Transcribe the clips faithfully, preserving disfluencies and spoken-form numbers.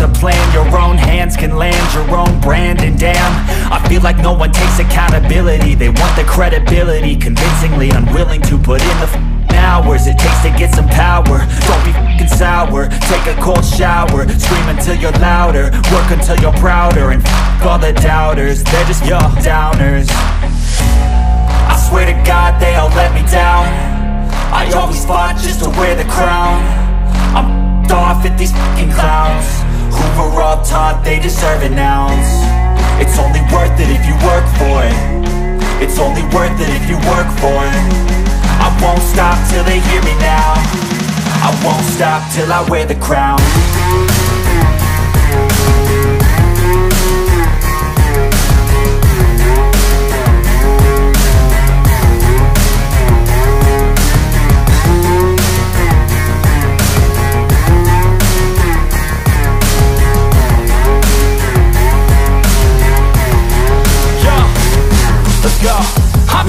a plan. Your own hands can land your own brand. And damn, I feel like no one takes accountability. They want the credibility, convincingly unwilling to put in the f***ing hours it takes to get some power. Don't be f***ing sour, take a cold shower. Scream until you're louder, work until you're prouder. And f*** all the doubters, they're just your downers. I swear to God they all let me down. I always fought just to wear the crown. I'm off at these fucking clowns who were all taught they deserve an ounce. It's only worth it if you work for it. It's only worth it if you work for it. I won't stop till they hear me now. I won't stop till I wear the crown. I'm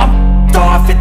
I'm off at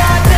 God.